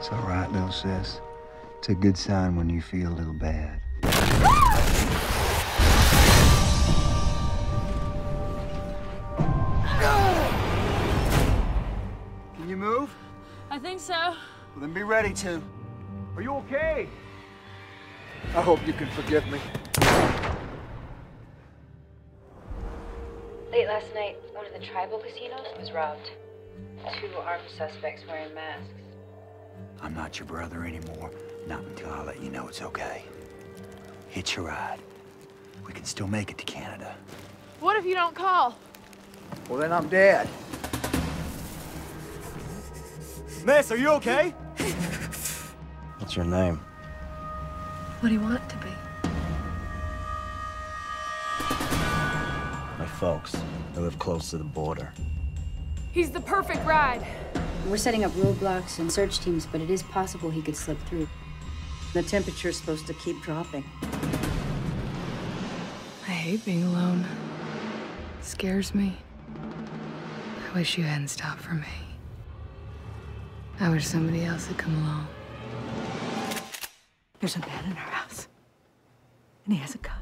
It's all right, little sis. It's a good sign when you feel a little bad. Can you move? I think so. Well, then be ready to. Are you okay? I hope you can forgive me. Late last night, one of the tribal casinos was robbed. 2 armed suspects wearing masks. I'm not your brother anymore. Not until I let you know it's okay. Hitch a ride. We can still make it to Canada. What if you don't call? Well, then I'm dead. Miss, are you okay? What's your name? What do you want it to be? My folks, they live close to the border. He's the perfect ride. We're setting up roadblocks and search teams, but it is possible he could slip through. The temperature's supposed to keep dropping. I hate being alone. It scares me. I wish you hadn't stopped for me. I wish somebody else had come along. There's a man in our house, and he has a gun.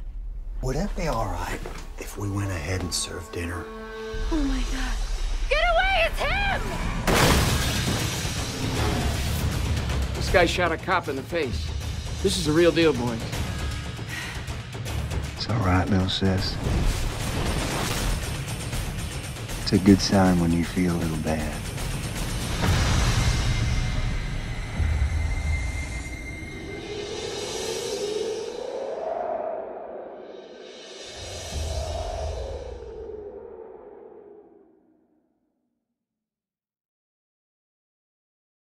Would that be all right if we went ahead and served dinner? Oh, my God. Get away! It's him! This guy shot a cop in the face. This is the real deal, boys. It's all right, little sis. It's a good sign when you feel a little bad.